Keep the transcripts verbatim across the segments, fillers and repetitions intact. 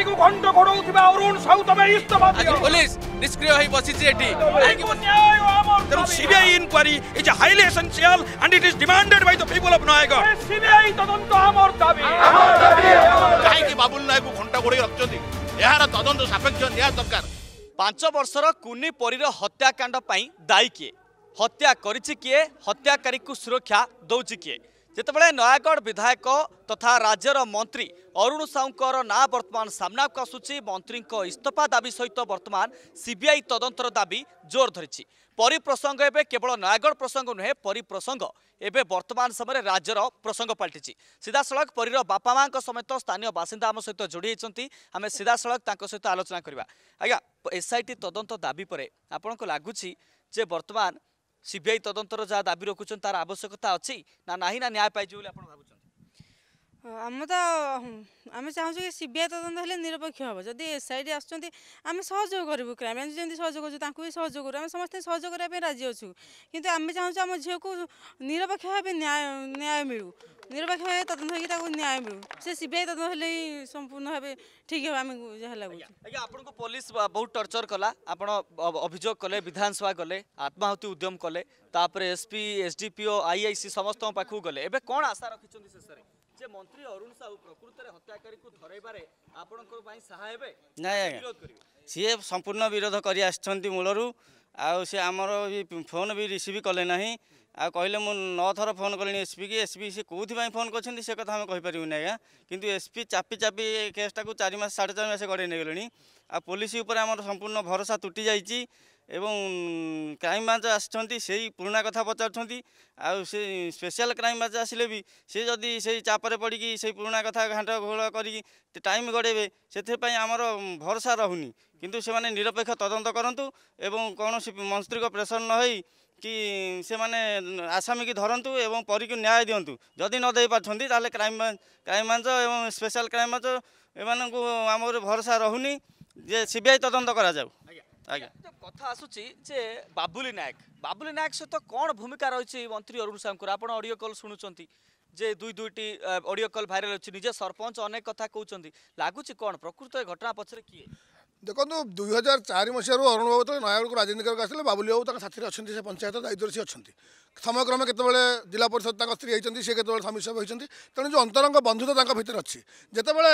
अधिकारी को घंट घोड़ा अरुण साहू तमें इस्तफा दियो। पुलिस निष्क्रिय बसी CBI inquiry is highly essential and it is demanded by the people of Nayagarh. CBI तदंत आमर दाबी आमर दाबी काहे कि बाबुल नायक को घंट घोड़ी रखछथि यार तदंत सापेक्ष न्याय दरकार। पांच वर्षर कुनी परीर हत्याकांड पई दायी किए, हत्या करिछि किए, हत्याकारी को सुरक्षा दौछि किए। जितेबाला नयगढ़ विधायक तथा राज्यर मंत्री अरुण साहूंर ना बर्तमान सामनाकु आसूची। मंत्री इस्तफा दाबी सहित बर्तमान सीबीआई तदंतर दाबी जोर धरी। परिप्रसंग एवं केवल नयगढ़ प्रसंग नुहे, परिप्रसंग एवं बर्तमान समय राज्यर प्रसंग पलटि। सीधासलख परीर बापा माँ समेत स्थानीय बासिंदा आम सहित जोड़ी होती। आम सीधासलख सहित आलोचना करवा। आज्ञा एसआईटी तदंत दाबी पर आपंक लगुच बर्तमान सीबीआई तदंतर जहाँ दाबी रखुन तार आवश्यकता अच्छी ना ना ना न्याय पाई भावुँ? आम तो आम चाहूँ कि सीबीआई तदंत हेल्ले निरपेक्ष हम। जब एसआईटी आम सहयोग करूँ, क्राइम ब्रांच जमी सहयोग करूँ सहयोग करूँ, आम समस्ते सहयोग करने राजी अच्छु। किंतु आम चाहूँ आम झील को निरपेक्ष भाव न्याय न्याय मिलू, निरपेक्ष भाव तदंत हो न्याय मिलू। से सीबीआई तदंत हेल्ले संपूर्ण भाव ठीक हम जहाँ लगूँ। आज्ञा आप पुलिस बहुत टर्चर कला, आप अभियोग कले, विधानसभा गले, आत्माहुति उद्यम कले, एसपी एसडीपीओ आईआईसी समस्त पाखु गले। एबे कोन आशा रखिछन शेषरे जे मंत्री अरुण साहू प्रकृत रे हत्याकारी को धरैबारे आपनकर पई सहाय हेबे? नै विरोध करिवे, सिए संपूर्ण विरोध करि आछथि मूलरु। आ से हमर फोन भी रिसीव कले नाही। आ कहले मु नौ थर फोन कले एसपी की, एसपी से कोथि पई फोन करछथि से कथा हम कहि परिउ नै। आ किंतु एसपी चापी चापी केस टाकू चार मास साढ़े चार मास गड़े नै गेलनी। आ पुलिस ऊपर हमर संपूर्ण भरोसा टूटी जाईची। एवं क्राइम ब्रांच आसछंती सेही पुराना कथा पचारछंती। आ से स्पेशल क्राइम ब्रांच आसिले भी से जदी सेही चापरे पड़ी कि सेही पुराना कथा घाटा घोड़ा करी टाइम गड़ेबे सेथे पई हमर भरोसा रहुनी। किंतु से माने निरपेक्ष तदंत करंतु एवं कोनोसी मंत्री को प्रेशर न होई कि से माने आसामी की धरंतु एवं परी को न्याय दियंतु। जदी न देई पाछंती ताले क्राइम ब्रांच क्राइम ब्रांच एवं स्पेशल क्राइम ब्रांच एमानकु हमर भरोसा रहुनी जे सीबीआई तदंत करा जाऊ। तो कथा आसूची जे बाबुली नायक बाबुली नायक सहित तो कौन भूमिका रही मंत्री अरुण साहू? आप ऑडियो कॉल शुणुंट जे दुई दुईटी ऑडियो कॉल भाइराल अच्छी, निजे सरपंच अनेक कथा कहते लगुच कौन प्रकृत घटना पचर किए? देखो दुई हजार चार मसीह अरुण बाबू तो नयगढ़ को राजनीति करके आसे बाबुली बाबू साथी अच्छे से पंचायत दायित्व से अच्छे समयक्रम केतबे जिला परिषद स्त्री होती सी के स्वामी सेवक होती तेणु जो अंतरंग बंधुता भितर अच्छी। जितेबाला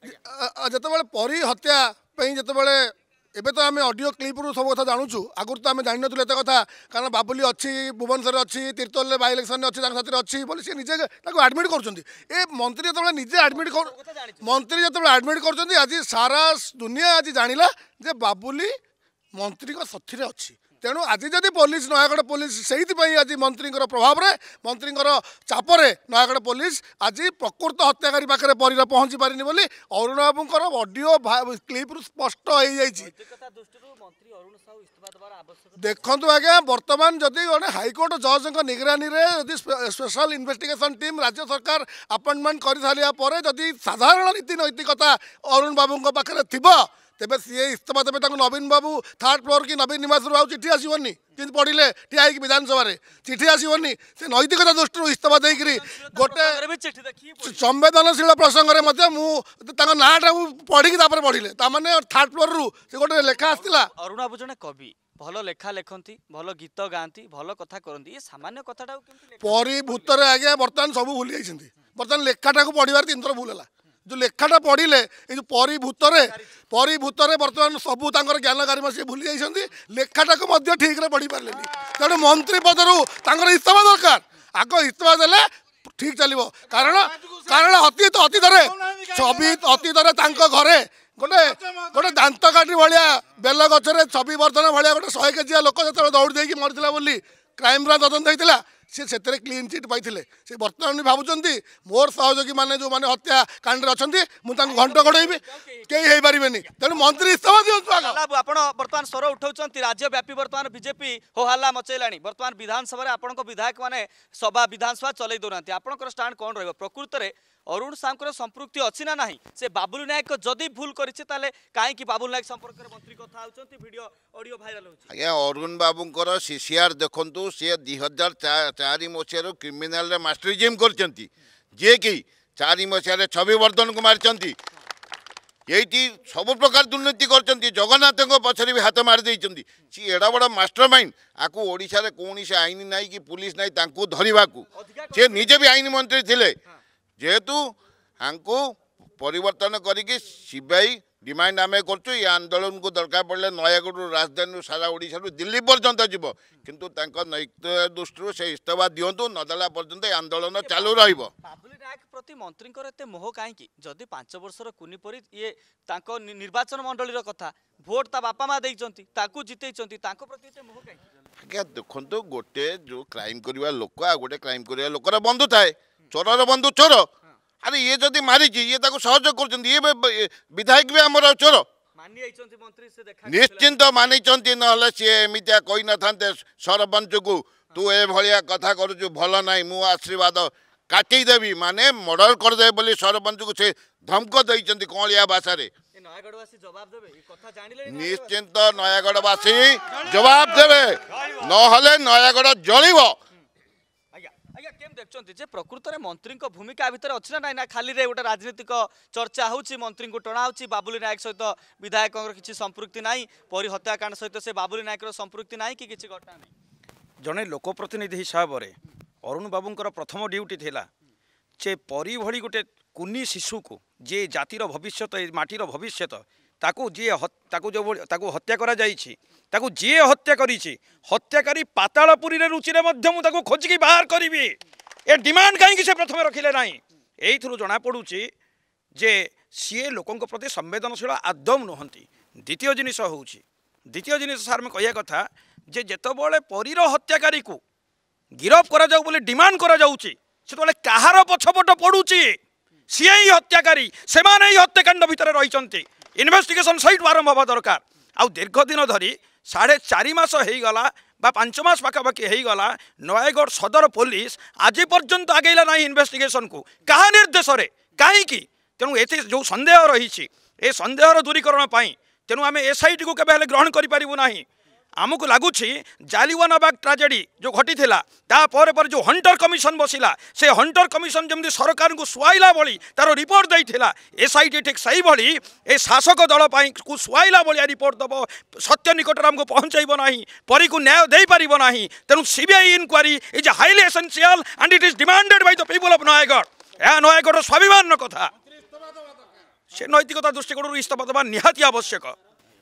जितेबाला परी हत्या जितेबाला एबे तो आम ऑडियो क्लिप रु सब कथा जानूँ। आगुर तो आम जानी नुले कथा कारण बाबुली अच्छी भुवनेश्वर अच्छी तीर्तोल बाई इलेक्शन अच्छी साथी अच्छी बोली सी निजे आडमिट कर मंत्री जो निजे आडमिट कर मंत्री जो आडमिट कर आज सारा दुनिया आज जाना जे बाबुली मंत्री साथी अच्छी। तेणु आज जब पुलिस नयगढ़ पुलिस से आज मंत्री प्रभाव में मंत्री चापर नयगढ़ पुलिस आज प्रकृत हत्याकारी पाखे परीर पहुँची पारे बोली अरुण बाबूर ऑडियो क्लिप रु स्पष्ट हो जाए। देखु आज्ञा बर्तमान जदि गोटे हाइकोर्ट जज निगरानी में स्पेशल इन्वेस्टिगेशन टीम राज्य सरकार अपॉइंटमेंट कर सारापर जदि साधारण नीति नैतिकता अरुण बाबू पाखे थी तेबे सीए इस्तफा देवे। नवीन बाबू थर्ड फ्लोर की नवीन निवास रू चिठी आसवनी जिन पढ़ले ठिया विधानसभा चिठी आसवनी से नैतिकता दृष्टि इस्तफा देकर गोटे संवेदनशील प्रसंग में नाटा पढ़ी पढ़ले थर्ड फ्लोर रु से गोटे लेखा आसला। अरुण बाबू जने कवि भल लेखा लेखती भल गीत गाँति भल कथा करती ये सामान्य कथा परी भूतर आज्ञा बर्तमान सब भूली जाइए। बर्तमान लेखाटा को पढ़वर तीन थर भूल है जो लेखाटा पढ़ले ये जो परिभूत परिभूत बर्तमान सबू तर ज्ञान गारिमा सी भूली जाइए लेखाटा को ठीक पढ़ी पारे। तेणु मंत्री पदर तर इस्तफा दरकार आग इस्तफा दे ठीक चलो कारण कारण अतीत अतीत छवि अतीत घरे गोटे गोटे दात काठी भाया बेल गचर छवि बर्धन भाया गोटे शहे केजी लोक जो दौड़ दे मरीला बोली क्राइम ब्रांच तदंत होता सी से क्लीन चिट पाई से बर्तमान भावुंट मोर सहयोगी मैंने जो मैंने हत्या कांड अच्छा मुझे घंट घोड़ेबी कहीं हो पारे नहीं। तेणु मंत्री इस्तफा दिवस बर्तमान स्वर उठाऊँ राज्यव्यापी बर्तमान बीजेपी हो हल्ला मचेला। बर्तमान विधानसभा विधायक मैंने सभा विधानसभा चल दौना आपंकर स्टाण कौन रहा? प्रकृत में अरुण साहू संपृक्ति अच्छी ना नहीं? से बाबुल नायक जदि भूल करें कहीं बाबुल नायक संपर्क में मंत्री कथा होडियो भाइराल हो। अरुण बाबूर सीसीआर देखु सी दुई हजार चार मसीह क्रिमिनाल मास्टरिजिम कर चार मसीह छवि वर्धन को मारी ये सब प्रकार दुर्नीति करते जगन्नाथ पछर भी हाथ मारी सी एड़ा बड़ा मास्टर माइंड आपको ओडिशा रे कौन से आईन ना कि पुलिस ना धरवा सी निजे भी आईन मंत्री थे जेहेतु आंकू परिवर्तन करी सीबीआई डिमांड आम कर आंदोलन को दरकार पड़े नयागढ़ राजधानी सारा ओडिशा दिल्ली पर्यंत जीव किंतु नैतिक दृष्टि से इस्तफा दिंतु नदला पर्यंत आंदोलन चालू रहिबो। बाबुली नायक प्रति मंत्री एत मोह कहीं जदि पांच वर्षर कुनिपरी ये निर्वाचन मंडल कथा भोट ता बापा माँ देइचंती ताकू जितेइचंती ताको प्रति एत मोह कहीं आज्ञा देखो गोटे जो क्राइम करवा लोक आ गोटे क्राइम करवा लोकर बंधु थाए चोरर बंधु चोर अरे ये जदि मारी ये सहयोग कर विधायक भी आमर चोर निश्चिंत मानी नीए एमती कही न था सरपंच को तू ए भाया कथा करुचु भल ना मु आशीर्वाद काटीदेवी माने मर्डर करदे बोली सरपंच को से धमक देइचंती कोलिया भाषा रे निश्चिंत नयागढ़वासी जवाब देबे नहले नयागढ़ जलिवो। आज्ञा केम देखछंती जे प्रकृत रे मंत्री को भूमिका भितर अछि ना ना खाली रे गोटे राजनीतिक चर्चा होउची मंत्री को टणा होउची बाबुली नायक सहित विधायक किछि संपृक्ति नाही परि हत्याकांड सहित से बाबुली नायक रो संपृक्ति नाही कि किछि घटना नाही। जने लोक प्रतिनिधि हिसाब रे अरुण बाबू को प्रथम ड्यूटी थिला जे परि भली गोटे कुनी शिशु को जे जातिर भविष्यत माटीर भविष्यत ताकू जी ताकू जो ताकू हत्या करा जाइछि ताकू जी हत्या करिछि हत्याकारी पातालपुरी रे रुचि रे मध्य मु ताकू खोज की बाहर करिवि ए डिमांड काई कि से प्रथम रखिले नाही। एइथुरु जणा पडुछि जे सीए लोकंक प्रति संवेदनशील आदम नहंती। द्वितीय जिनिस होउछि द्वितीय जिनिस सर में कहिया कथा जे जेतबोले परीर हत्याकारी को गिरफ करा जाउ बोले डिमांड करा जाउछि सेतबोले कहार पछपट पडुछि सीए ही हत्याकारी सेमाने ही हत्याकांड भितर रहिचंती इन्वेस्टिगेशन सहित आरंभ होगा दरकार। आउ दीर्घ दिन धरी साढ़े चारि मास होगा बा पांच मास पाखापाखी होगा नयागढ़ सदर पुलिस आज पर्यंत आगेला ना इन्वेस्टिगेशन को क्या निर्देश कहीं तेणु ये जो संदेह रही संदेहर दूरीकरण पर तेणु आम एसआईटी को केबे ग्रहण करेना आमको लगुच जालिवानाबाग ट्राजेडी जो घटी तापर पर जो हंटर कमिशन बसला से हंटर कमिशन जमी सरकार को सुआईला भली तार रिपोर्ट देता एसआईटी ठीक सही भली ए शासक दल को सुआईला भाया रिपोर्ट दब सत्य निकट आमको पहुँचब ना परी को न्याय दे पार ना तेणु CBI inquiry is highly essential and it is demanded by the people of Nayagarh. यह नयागढ़ स्वाभिमान कथा से नैतिकता दृष्टिकोण इस्तफा देवा निहाती आवश्यक।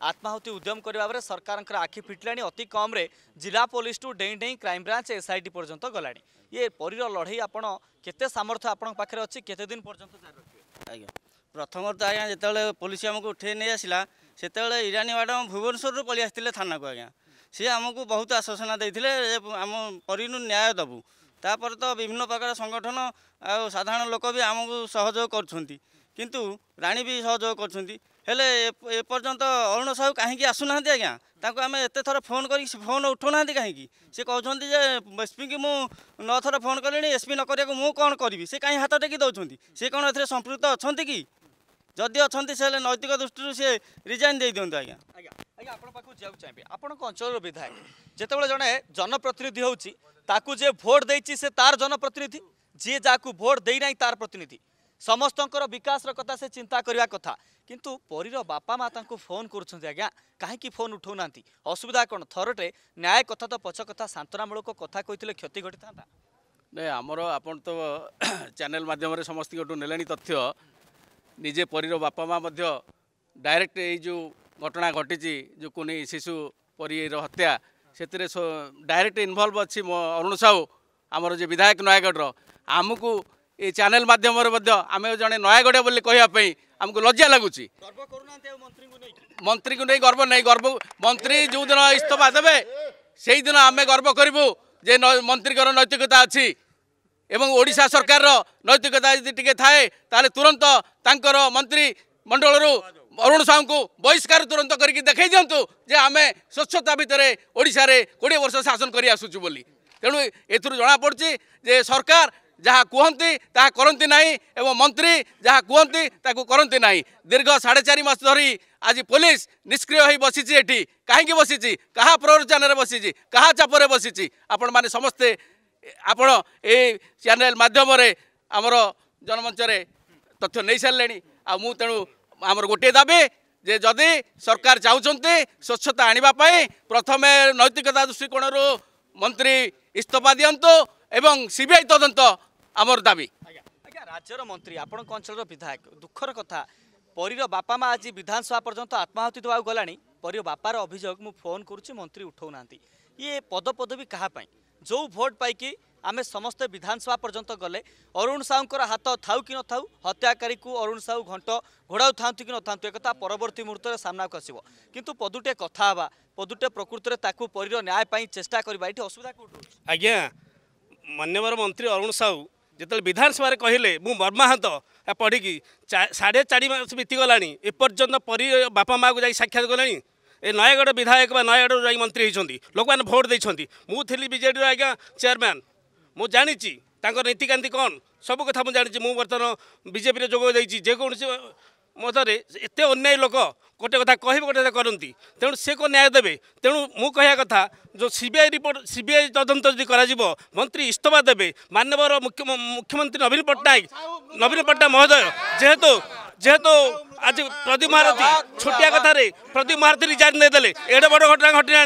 आत्माहुति उद्यम करने सरकार आखि फिटलाणी अति कम रे जिला पुलिस टू डेई डेई क्राइम ब्रांच एसआईटी पर्यंत गलाणी ये परीर लड़े आपड़ के सामर्थ्य आपण पाखे अच्छी केते दिन पर्यंत जारी रखिए। आज्ञा प्रथम तो आज्ञा जिते पुलिस आमको उठे नहीं आसला से ईरानी मैडम भुवनेश्वर पलि आसते थाना को आज्ञा सी आमको बहुत आश्वासना देते आम परीर न्याय देवु तापर तो विभिन्न प्रकार संगठन आ साधारण लोक भी आमको सहयोग कर किंतु राणी भी सहयोग कर हेले एपर्यंत अरुण साहू कहीं आसुना आज्ञा ताको आम एत थर फोन कर फोन उठाऊना कहीं सी कहते एसपी की मुझे नौ थर फोन कले एसपी नक मुझे कौन करी से कहीं हाथ टेक दौरान सी कौन ए संपृक्त अच्छा कि जदि अच्छा से नैतिक दृष्टि से रिजाइन दे दिंतु। आज्ञा आज्ञा आपको जाऊँ चाहिए आपण अंचल विधायक जितेबाला जड़े जनप्रतिनिधि होती जे भोट देती से तार जनप्रतिनिधि जी जहाँ भोट देना तार प्रतिनिधि समस्त विकास कथा से चिंता करवा कथा किंतु परीर बापा माँ तांको फोन करुँच आज्ञा कहीं फोन उठाऊना असुविधा कौन थरटे न्याय कथा तो पछ कथा सांत्वनामूलक कथा कहते क्षति घटी था ना आमर आप तो चैनल मध्यम समस्त ने तथ्य निजे परीर बापा माँ डायरेक्ट यो घटना घटी जो कुनी शिशु परीर हत्या से डायरेक्ट इनवल्व अच्छी अरुण साहू आमर जो विधायक नयागढ़ आमको ये चैनल माध्यम आम जड़े नयागढ़ बोली कहवाई आमको लज्जा लगुच मंत्री को नहीं गर्व नहीं गर्व मंत्री जो दिन इस्तफा देवे से ही दिन आम गर्व करूँ जे मंत्री को नैतिकता अच्छी एवं ओडिशा सरकार नैतिकता यदि टी थाए ताले तुरंत तांकर मंत्री मंडल अरुण साहू को बहिष्कार तुरंत करके देखई दिंतु जे आम स्वच्छता भितर ओडिशा रे बीस वर्ष शासन कर आसुचु बोली तेणु एथुरु जना पड़छि जे सरकार जहाँ कहती ता करती नहीं एवं मंत्री जहाँ कहती ताकू करती नहीं। दीर्घ साढ़े चारि मास धरी आज पुलिस निष्क्रिय हो बसी एटी कहीं बसी क्या प्ररोचन बसी क्या चापर बसी आपण मैंने समस्ते आपण ये चैनल माध्यम आमर जनमंच तथ्य नहीं सारे आु तेणु आमर गोटे दाबी जे जदि सरकार चाहते स्वच्छता आने प्रथम नैतिकता दृष्टिकोण रु मंत्री इस्तफा दिंतु एवं सीबीआई तदंत आमर दाबी। राज्यर मंत्री आपण अंचल विधायक दुखर कथा परीर बापा माँ आज विधानसभा पर्यंत आत्माहुति देवा गला परीर बापार अभियोग मु फोन करुच्ची मंत्री उठाऊना ये पद पदवी क्या जो भोट पाई आमे समस्ते विधानसभा पर्यंत गले अरुण साहूर हाथ थाऊ कि न थाऊ हत्याकारी को अरुण साहू घंट घोड़ाऊ था कि न था एक परवर्त मुहूर्त सामना को आसो कितु पदुटे कथा हाँ पदुटे प्रकृति में परीर न्याय चेषा करवा ये असुविधा कौट आज्ञा माननीय मंत्री अरुण साहू जिते विधानसभा कहले मु मर्माहत पढ़ी साढ़े चार मास बीतीगला एपर्यंत परी बापा माँ को जा साक्षात गले ए नयगढ़ विधायक व नयगढ़ जा मंत्री होती लोक मैंने भोट देती मुझे बीजेडी आज्ञा चेयरमैन मु जानी नीतिकांति कौन सब कथा मुझे जानी मुझे बर्तमान बीजेपी जोग देती जेको मतरे एत अन्यायी लोक गोटे कथा कह गोटे कथा करती तेणु से को न्याय देवे तेणु मु कह कथा जो सीबीआई रिपोर्ट सीबीआई तदंत जी करा मंत्री इस्तफा देवे माननीय मुख्य मुख्यमंत्री नवीन पट्टनायक नवीन पट्टनायक महोदय जेहेतु जेहेतु आज प्रदीप महारथी छोटिया कथार प्रदीप महारथी रिजाइन नहीं देले एडे बड़ घटना घटना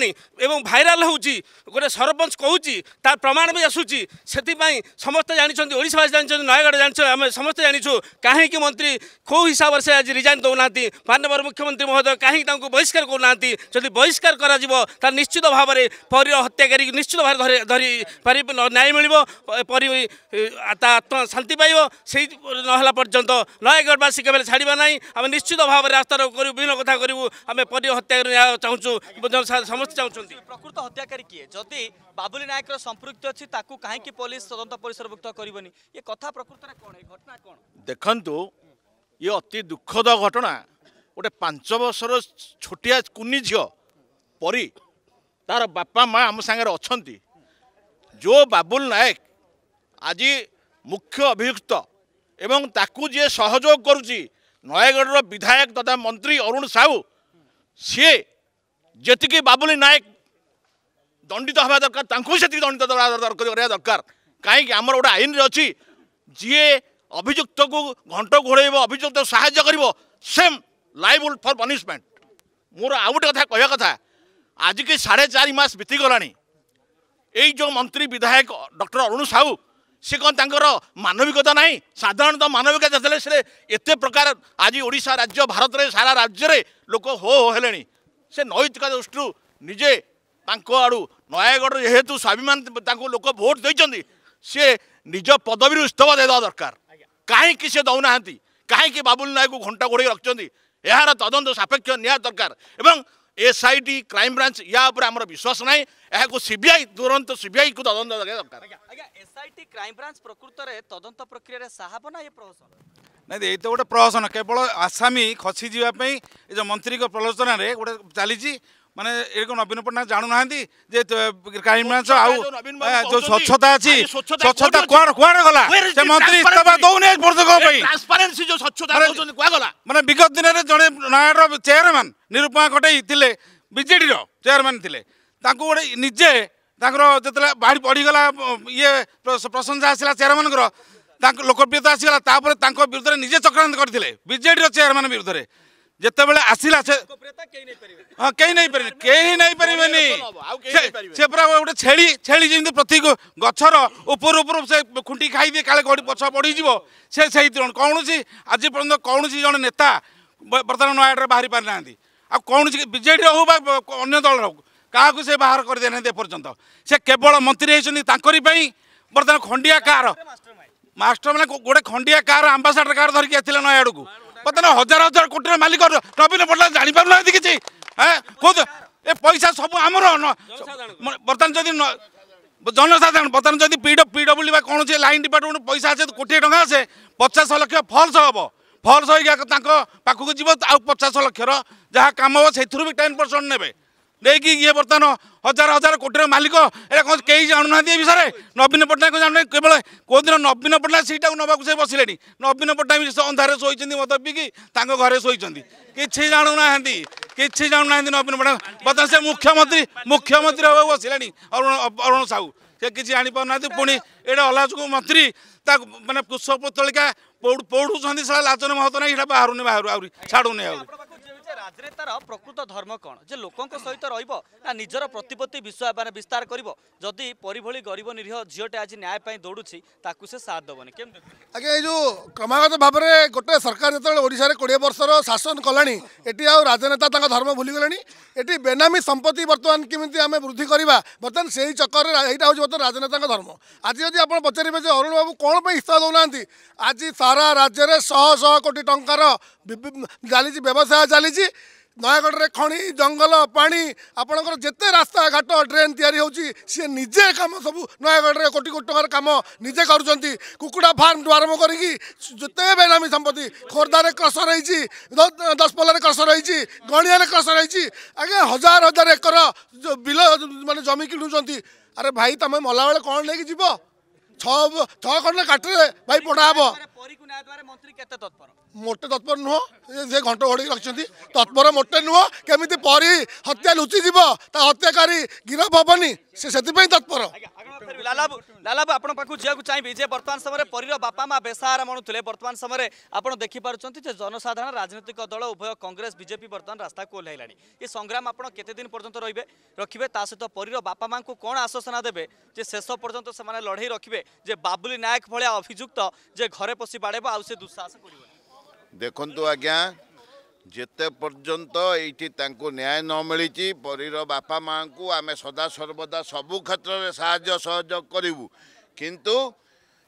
एवं भाइराल होची गोटे सरपंच कहूची तार प्रमाण भी आसूची से समस्त जानते ओडिशावासी जानते नयगढ़ जानते आम समस्ते जानीछू कहीं मंत्री कौ हिसाब से आज रिजाइन दौना माननीय मुख्यमंत्री महोदय कहीं बहिष्कार करना जदि बहिष्कार कर निश्चित भाव में परीर हत्याकारी निश्चित भाव धरी न्याय मिल परी आत्मा शांति पाइब से ना पर्यंत नयगढ़वासी केवल छाड़ा ना आम निश्चित भाव में आस्था रखू विभिन्न कथा करूँ आम परीर हत्याकारी न्याय चाहूँ समस्त चाहते प्रकृत हत्याकारी किए जदि बाबुली नायक संपृक्त अच्छी कहीं पुलिस तदंत परिसरभुक्त करनी ये कथा प्रकृत कौन ये घटना कौन देखु ये अति दुखद घटना गोटे पांच बर्ष छोटिया कुनी झील परी तार बापा माँ आम सागर अच्छा जो बाबुल नायक आज मुख्य अभियुक्त एवं ताकू जी सहयोग करुच्ची नयगढ़ विधायक तथा मंत्री अरुण साहू सी जी बाबुली नायक दंडित हवा दरकार दंडित दरकार दरकार कहीं आमर गोटे आईन अच्छी जी अभियुक्त को घंट घोड़ेब अभियुक्त साहाय्य करिवो सेम लाइबल फॉर पनिशमेंट मोर आउ गोटे कथा कहवा कथा आज की साढ़े चार मास बीतीगला यो मंत्री विधायक डॉक्टर अरुण साहू सी कौन तर मानविकता ना साधारणतः मानविकता देते सी एत प्रकार आज ओडिशा राज्य भारत रे सारा राज्य रे लोक हो होले से नैतिकता दृष्टि निजे आड़ू नयगढ़ जेहेतु स्वाभिमान लोक भोट देते सी निज पदवी इस्तफा देदेवा दरकार कहीं से दौना कहीं बाबुल नायक को घंटा घोड़े रखिंट यार तदंत सापेक्ष न्याय दरकार एवं S I T crime branch या उपर आमर विश्वास ना यह सीबीआई तुरंत सीबीआई को तदंत दरकार एसआईटी क्राइम ब्रांच प्रकृत में तदंत प्रक्रिया साहब ना ये प्रहसन नहीं ये तो गोटे प्रहसन केवल आसामी खसी जावाई जो मंत्री प्रलोचन गोटे चली माने नवीन पट्टनायक जानूना क्राइम ब्रांच आज स्वच्छता अच्छी स्वच्छता कौन कौन गला मंत्री इस्तीफा दौन स्वच्छता माने विगत दिन में जड़े नयगढ़ चेयरमैन निरुपमा कटई थे बीजेडी चेयरमैन थे गोटे निजे जो बाढ़ पड़गला ये प्रशंसा आसला चेयरमैन लोकप्रियता आसगला विरुद्ध में निजे चक्रांत करते बीजेडी चेयरमैन विरुद्ध में जिते बड़े आसला से हाँ कहीं नहीं पारे कहीं नहीं पारे से पूरा गोटे छेली छेली जमी प्रति गचर उपर उपर से खुंटी खाई दिए काले गड़ी पछ पड़ी से सही कौन आज पर्यटन कौन जन नेता बर्तमान नयगढ़ बाहरी पारि ना आ कौन बीजेडी हो अन्य दल क्या से बाहर करदे ना एपर्यंत से केवल मंत्री होती बर्तमान खंडिया कार मास्टर मैंने गोटे खंडिया कार आंबासाडर कार धरिक आते नयगढ़ को बर्तमान हजार हजार कोटी मालिक नवीन पट्टनायक जानी पार ना किसी हाँ कौन ए पैसा सब आमर बर्तमान जब जनसाधारण बर्तमान जब पी डब्ल्यू कौन लाइन डिपार्टमेंट पैसा आसे कोटी टका आसे पचास लक्ष फल्स हम फल्स हो पाक जी आ पचास लक्षर जहाँ कम हे से टेन परसेंट ने देखिए ये बर्तमान हजार हजार कोटी मालिक एरा कौन कई जानूना ये विषय में नवीन पट्टनायक जानूना केवल कौन नवीन पट्टनायक सीटा नाक से बसिले नवीन पट्टनायक अंधारे शोचन मत पीकि घरे शोचन किसी जानूना किसी जानूना नवीन पट्टनायक बर्तमान से मुख्यमंत्री मुख्यमंत्री होगा बसिले अरुण साहू से किसी आनीपारना पुणी ये अलाजकू मंत्री मानने कृषक पुतलिका पौड़ूँ सारा लाचन महत्व नहीं बाहर नहीं बाहर आहरी छाड़ूनी आहरी राज्य तार प्रकृत धर्म कौन जे लोकों सहित रहा निजर प्रतिपत्ति विषय मैंने विस्तार करी पर गरीब निरीह झीटे आज न्यायपाई दौड़ी से साथ दबन केम आज यो क्रमागत भाव में गोटे सरकार जो ओडिशा रे बीस वर्षर शासन कला राजनेता धर्म भूलीगले ये बेनामी संपत्ति बर्तमान केमी आम वृद्धि करवा बर्तमान से ही चक्कर यहाँ हूँ बर्तमान राजनेता धर्म आज जब आप पचारे जो अरुण बाबू कौन पर हिस्सा दौना आज सारा राज्य में शह शह कोटी टंकार चली व्यवसाय चली नयागढ़ रे खणी जंगल पानी आपणकर जेते रास्ता घाट ड्रेन तैयारी होची सी निजे काम सब नयागढ़ रे कोटी कोटी टकर काम निजे करुचंती कुकुड़ा फार्म आरंभ करी जेते बेनामी संपत्ति खोरदा रे क्रसर रही दस पल्ला रे क्रसर रही गणिया रे क्रसर रही आगे हजार हजार एकर बिल माने जमी किणुचंती। अरे भाई तमे मला बेले कोन लेकी जीव छ छ खंड काटरे भाई पढ़ा हबो मंत्री केते तत्पर मोटे तत्पर नुह से घंट घड़ी रखिंट तत्पर मोटे नुह केमी परी हत्या लुचिजी हत्याकारी गिरफ हबनी से तत्पर लालाबू लालाबू आप चाहिए जे बर्तमान समय परीर बापा माँ बेसहारा मणुले बर्तमान समय आप देखिपार जनसाधारण राजनीतिक दल उभय कांग्रेस बीजेपी बर्तमान रास्ता कोल्हैला ये संग्राम आप केते दिन पर्यंत रे रखिए सहित परीर बापा माँ को कौन आश्वासना देवे शेष पर्यंत से लड़े रखिए बाबुली नायक भाया अभियुक्त जे घरे पशि बाड़ेब आ दुस्साहस कर देखु आज्ञा जेते पर्यंत ये न्याय न मिली परीर बापा माँ को आम सदा सर्वदा सबू क्षेत्र में साहाय्य सहयोग करूँ किंतु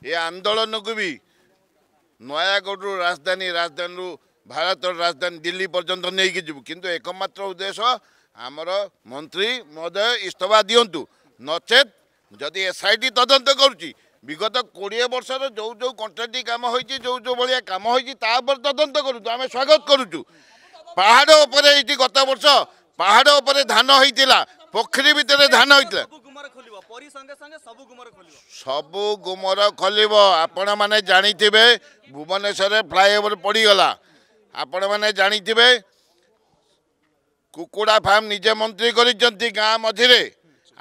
ये आंदोलन को भी नयागढ़ राजधानी राजधानी भारत राजधानी दिल्ली पर्यंत नहीं जीव किंतु एकमात्र उद्देश्य आमर मंत्री महोदय इस्तफा दिंतु नचेत जदि एस आई टी तदंत कर विगत कोड़े वर्षर जो जो कंट्राक्टी काम हो जो जो भाया काम हो तदंत करूँ आम स्वागत करुचु। पहाड़ उपर ये गत वर्ष पहाड़ उपर धान होता पोखरी भितर धान होता सबू गुमर खोलिब आपण मैंने जानी भुवनेश्वर फ्लाईओवर पड़गला आपण मैंने जानी कुकुड़ा फार्म निजे मंत्री कर गाँ मझे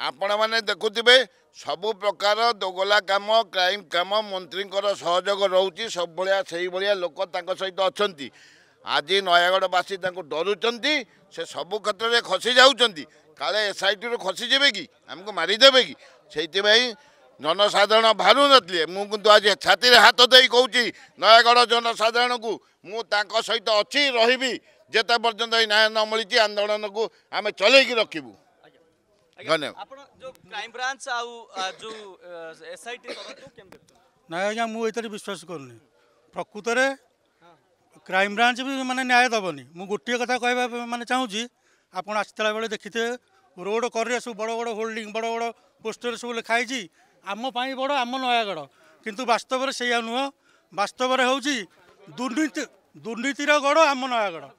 आपण मैंने देखुवे सबु प्रकार दोगला काम क्राइम काम मंत्री सहयोग रोचे सब भाया से भाया लोक सहित अच्छा आज नयागढ़वासी डरुंच से सबू क्षेत्र में खसी जाऊँगी काले एस आई टी रु खसीजे कि आमको मारिदेवे कि से जनसाधारण बाहू नी मुझे आज छाती हाथ दे कौचि नयागढ़ जनसाधारण को मुझे सहित अच्छी रही जेते पर्यंत न्याय न मिली आंदोलन को आम चलैक रखू। जो क्राइम ब्रांच आउ जो एसआईटी ना आज्ञा मुझे विश्वास करनी प्रकृत में क्राइम ब्रांच भी मानने न्याय दबनी मुझे गोटे कथा कह मानते चाहूँगी आपड़ आसला बेले देखिथे रोड कर सब बड़ बड़ होल्डिंग बड़ बड़ पोस्टर सब लिखाई आमपाई बड़ आम नयागढ़ किंतु वास्तव में से नुह वास्तव में हूँ दुर्नीति दुर्नीतिर गढ़ आम नयागढ़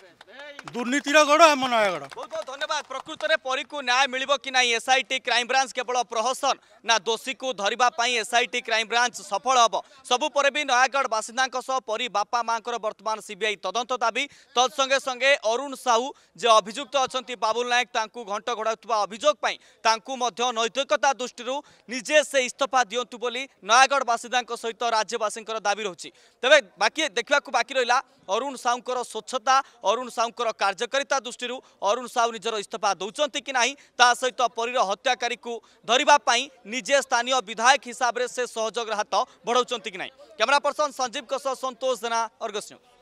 दुर्नीतिर गढ़ आम नयागढ़। बहुत बहुत धन्यवाद। प्रकृत में परी को न्याय मिल कि ना एसआईटी क्राइम ब्रांच केवल प्रहसन ना दोषी को धरवाई एसआईटी क्राइम ब्रांच सफल हम सबू पर भी नयागढ़ बासिंदा परी बापा माँ बर्तमान सीबीआई तदंत दाबी तत्संगे संगे अरुण साहू जे अभियुक्त अच्छा बाबुल नायक घंट घोड़ा अभोग नैतिकता दृष्टि निजे से इस्तफा दिंतु बोली नयागढ़ बासिंदा सहित राज्यवासी दाबी रही। तेज बाकी देखा बाकी रहा अरुण साहूर स्वच्छता अरुण साहूर कार्यकारिता दृष्टि अरुण साहू निजर इस्तफा दौरान कि ना ता सहित परीर हत्याकारी को धरवाई निजे स्थानीय विधायक हिसाब से सहयोग हाथ बढ़ाऊँ कि ना। कैमरा पर्सन संजीव कसो संतोष जेना अर्गस न्यूज।